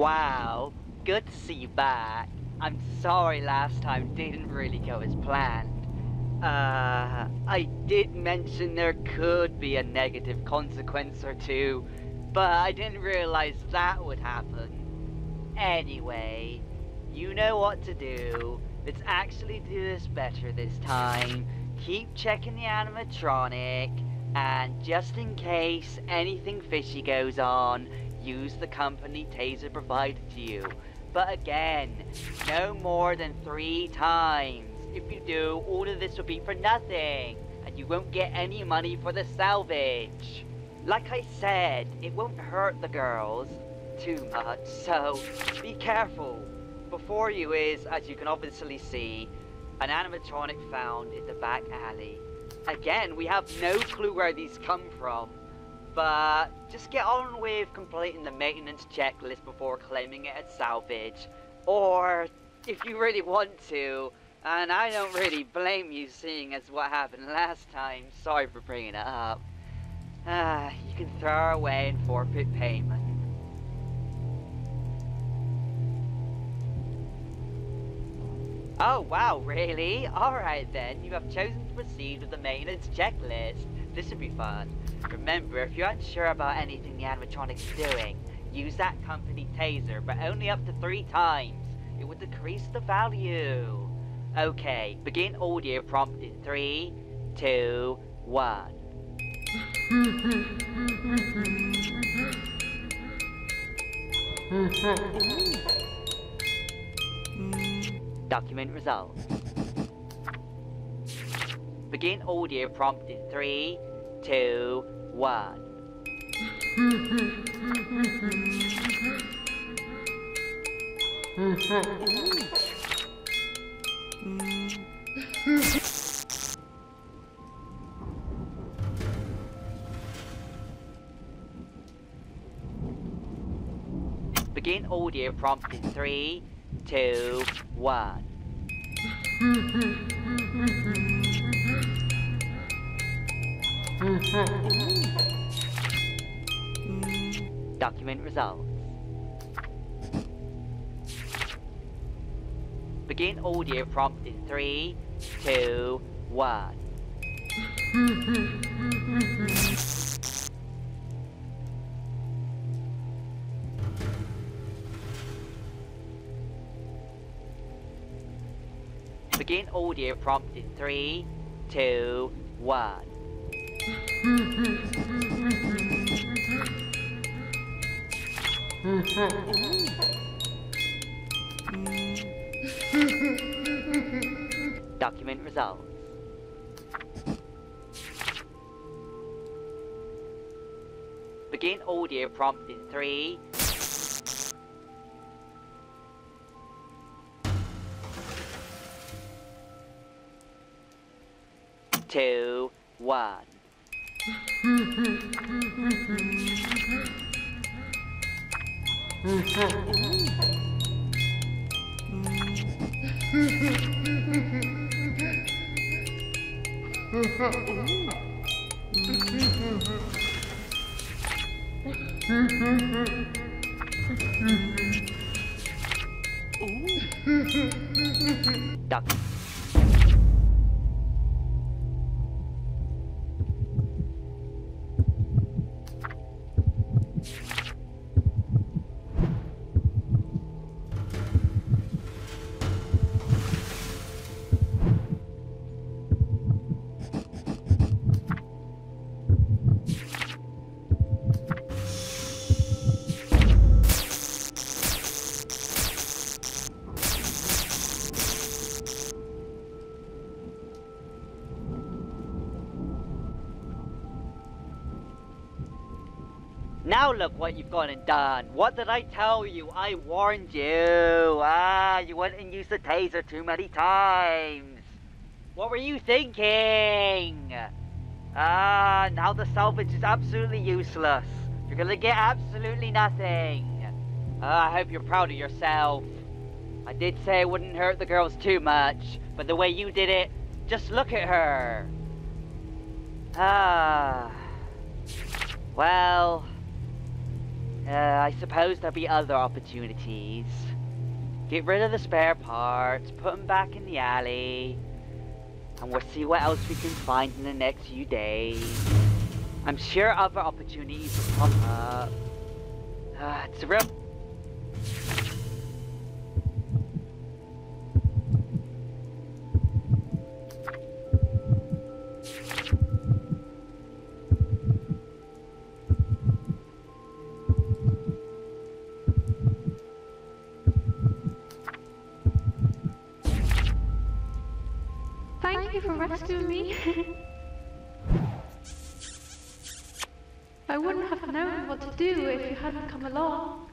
Wow, good to see you back. I'm sorry last time didn't really go as planned. I did mention there could be a negative consequence or two, but I didn't realize that would happen. Anyway, you know what to do. Let's actually do this better this time. Keep checking the animatronic, and just in case anything fishy goes on, use the company taser provided to you. But again, no more than 3 times. If you do, all of this will be for nothing, and you won't get any money for the salvage. Like I said, it won't hurt the girls too much, so be careful. Before you is, as you can obviously see, an animatronic found in the back alley. Again, we have no clue where these come from, but just get on with completing the maintenance checklist before claiming it as salvage. Or, if you really want to, and I don't really blame you seeing as what happened last time, sorry for bringing it up, you can throw away and forfeit payment. Oh wow, really? Alright then, you have chosen to proceed with the maintenance checklist. This should be fun. Remember, if you're unsure about anything the animatronic's doing, use that company taser, but only up to 3 times. It would decrease the value. Okay, begin audio prompt in 3, 2, 1. Document results. Begin audio prompt in 3, 2, 1. Begin audio prompt in 3, 2, 1. Document results. Begin audio prompt in 3, 2, 1. Begin audio prompt in 3, 2, 1. Document results. Begin audio prompt in 3. Two, one. Duck. Now look what you've gone and done. What did I tell you? I warned you. You went and used the taser too many times. What were you thinking? Now the salvage is absolutely useless. You're gonna get absolutely nothing. I hope you're proud of yourself. I did say it wouldn't hurt the girls too much, but the way you did it, just look at her. Well... I suppose there'll be other opportunities. Get rid of the spare parts, put them back in the alley, and we'll see what else we can find in the next few days. I'm sure other opportunities will pop up. It's a real... Rescue me. I wouldn't have known what to do if you hadn't come along.